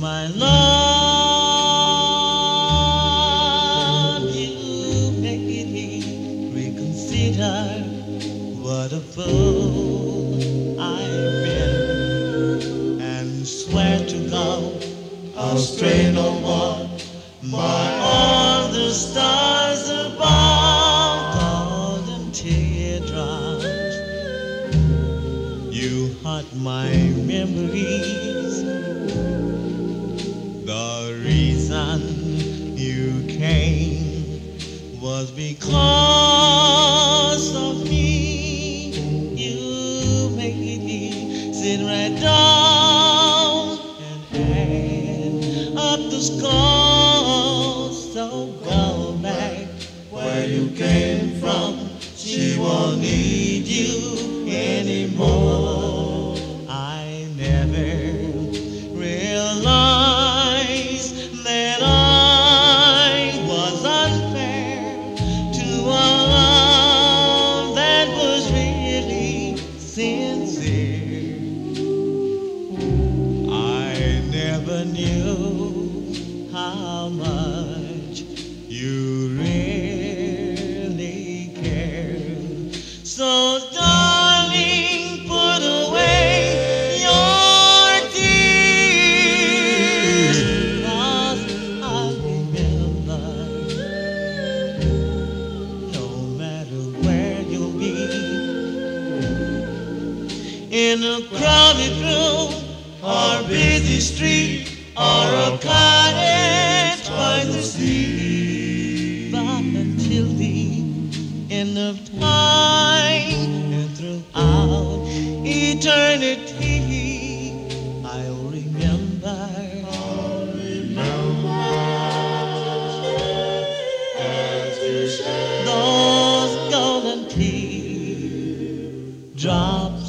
My love, you make me reconsider what a fool I've been, and swear to God I'll stray no more by all the stars above. Golden teardrops, you haunt my memories. The reason you came was because of me. You make me sit right down and add up the score. So go back where you came from. She won't need you anymore. I never realized sincere. I never knew how much you really cared. So darling, put away your tears, 'cause I remember no matter where you'll be, in a crowded room, or busy street, or a cottage by the sea. But until the end of time and throughout eternity, I'll remember. I'll remember as you said, those golden teardrops.